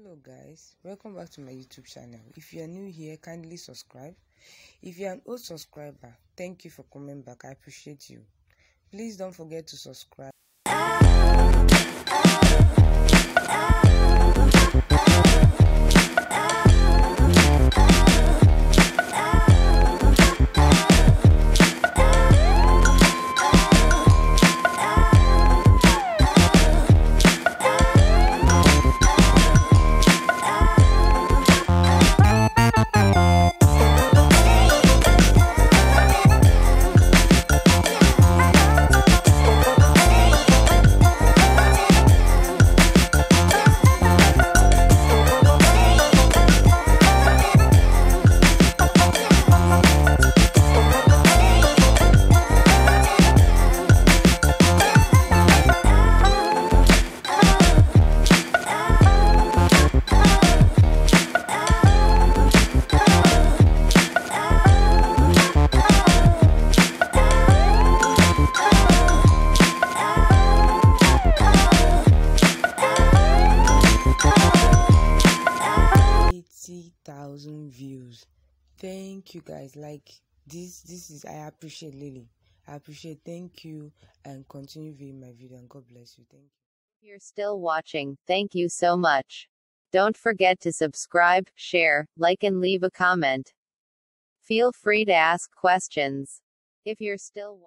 Hello guys, welcome back to my YouTube channel. If you are new here, kindly subscribe. If you are an old subscriber, thank you for coming back. I appreciate you. Please don't forget to subscribe. Views. Thank you guys. Like this is, I appreciate Lily. I appreciate. Thank you, and continue viewing my video, and God bless you. Thank you. You're still watching. Thank you so much. Don't forget to subscribe, share, like, and leave a comment. Feel free to ask questions if you're still watching.